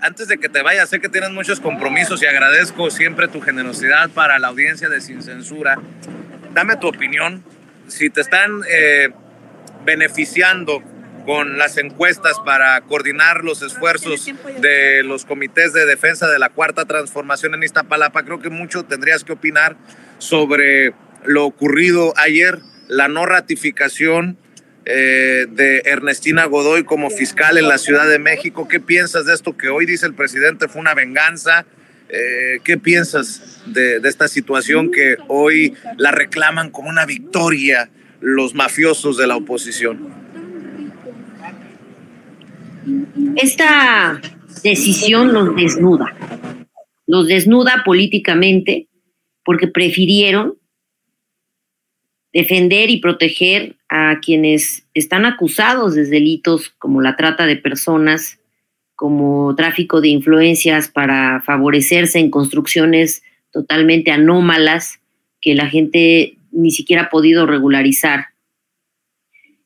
Antes de que te vayas, sé que tienes muchos compromisos y agradezco siempre tu generosidad para la audiencia de Sin Censura. Dame tu opinión. Si te están beneficiando con las encuestas para coordinar los esfuerzos de los comités de defensa de la Cuarta Transformación en Iztapalapa, creo que mucho tendrías que opinar sobre lo ocurrido ayer, la no ratificación de Ernestina Godoy como fiscal en la Ciudad de México. ¿Qué piensas de esto que hoy dice el presidente fue una venganza? ¿Qué piensas de esta situación que hoy la reclaman como una victoria los mafiosos de la oposición? Esta decisión los desnuda políticamente porque prefirieron defender y proteger a quienes están acusados de delitos como la trata de personas, como tráfico de influencias para favorecerse en construcciones totalmente anómalas que la gente ni siquiera ha podido regularizar.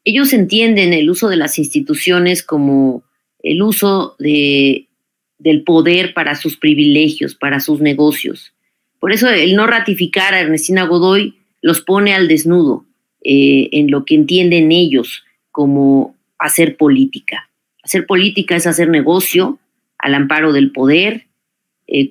Ellos entienden el uso de las instituciones como el uso del poder para sus privilegios, para sus negocios. Por eso el no ratificar a Ernestina Godoy los pone al desnudo en lo que entienden ellos como hacer política. Hacer política es hacer negocio al amparo del poder,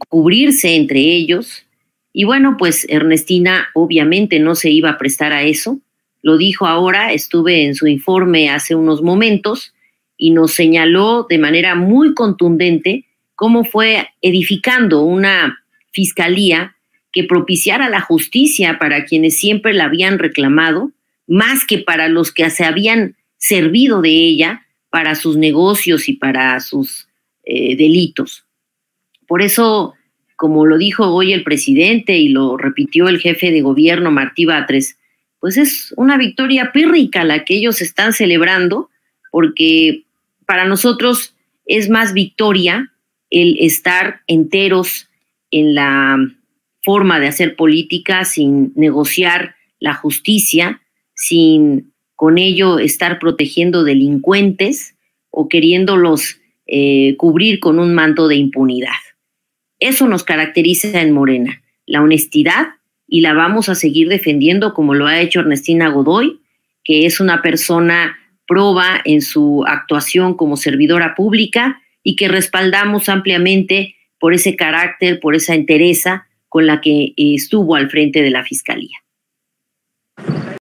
cubrirse entre ellos. Y bueno, pues Ernestina obviamente no se iba a prestar a eso. Lo dijo ahora, estuve en su informe hace unos momentos y nos señaló de manera muy contundente cómo fue edificando una fiscalía que propiciara la justicia para quienes siempre la habían reclamado, más que para los que se habían servido de ella para sus negocios y para sus delitos. Por eso, como lo dijo hoy el presidente y lo repitió el jefe de gobierno Martí Batres, pues es una victoria pírrica la que ellos están celebrando, porque para nosotros es más victoria el estar enteros en la forma de hacer política sin negociar la justicia, sin con ello estar protegiendo delincuentes o queriéndolos cubrir con un manto de impunidad. Eso nos caracteriza en Morena, la honestidad, y la vamos a seguir defendiendo como lo ha hecho Ernestina Godoy, que es una persona proba en su actuación como servidora pública y que respaldamos ampliamente por ese carácter, por esa entereza con la que estuvo al frente de la Fiscalía.